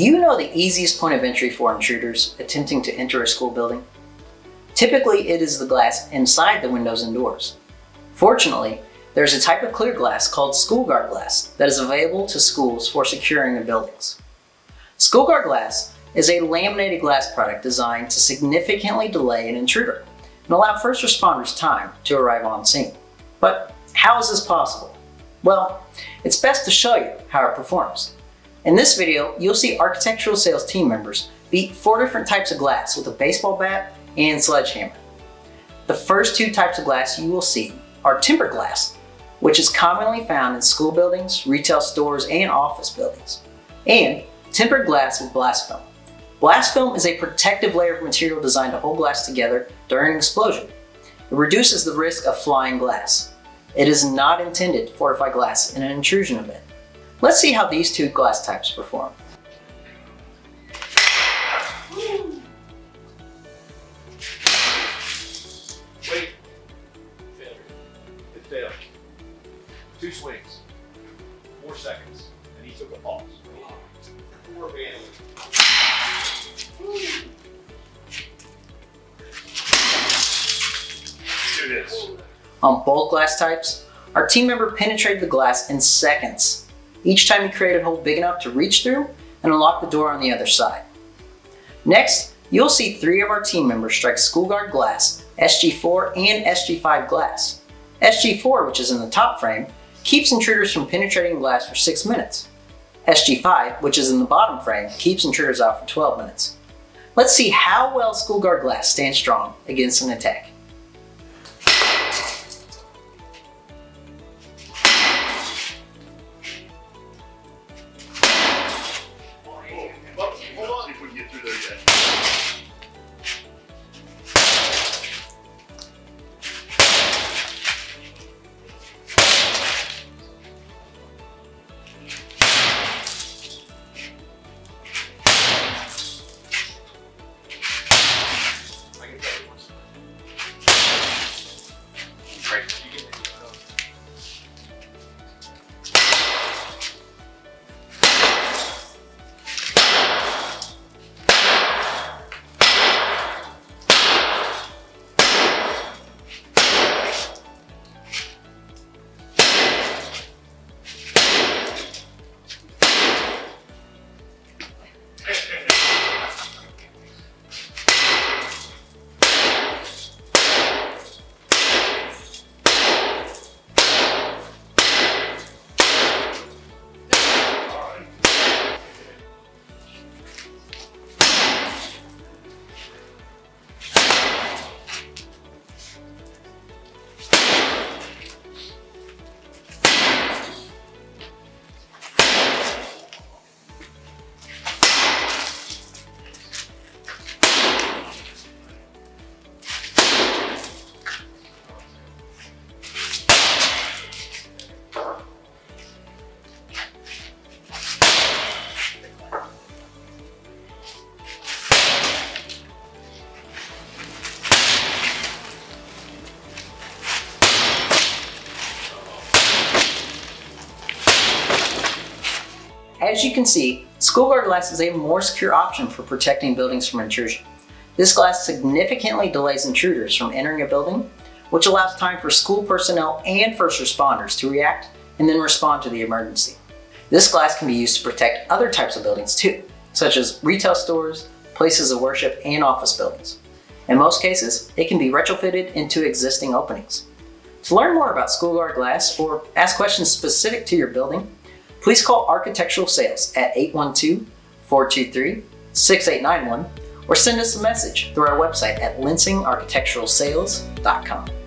you know the easiest point of entry for intruders attempting to enter a school building? Typically, it is the glass inside the windows and doors. Fortunately, there's a type of clear glass called School Guard Glass that is available to schools for securing their buildings. School Guard Glass is a laminated glass product designed to significantly delay an intruder and allow first responders time to arrive on scene. But how is this possible? Well, it's best to show you how it performs. In this video, you'll see architectural sales team members beat 4 different types of glass with a baseball bat and sledgehammer. The first 2 types of glass you will see are tempered glass, which is commonly found in school buildings, retail stores, and office buildings, and tempered glass with blast film. Blast film is a protective layer of material designed to hold glass together during an explosion. It reduces the risk of flying glass. It is not intended to fortify glass in an intrusion event. Let's see how these 2 glass types perform. Wait. Failure. It failed. 2 swings. 4 seconds. And he took a pause. 4 abandoned. Do this. On both glass types, our team member penetrated the glass in seconds. Each time you create a hole big enough to reach through and unlock the door on the other side. Next, you'll see 3 of our team members strike School Guard Glass, SG4, and SG5 glass. SG4, which is in the top frame, keeps intruders from penetrating glass for 6 minutes. SG5, which is in the bottom frame, keeps intruders out for 12 minutes. Let's see how well School Guard Glass stands strong against an attack. As you can see, School Guard Glass is a more secure option for protecting buildings from intrusion. This glass significantly delays intruders from entering a building, which allows time for school personnel and first responders to react and then respond to the emergency. This glass can be used to protect other types of buildings too, such as retail stores, places of worship, and office buildings. In most cases, it can be retrofitted into existing openings. To learn more about School Guard Glass or ask questions specific to your building, please call Architectural Sales at 812-423-6891 or send us a message through our website at LensingArchitecturalSales.com.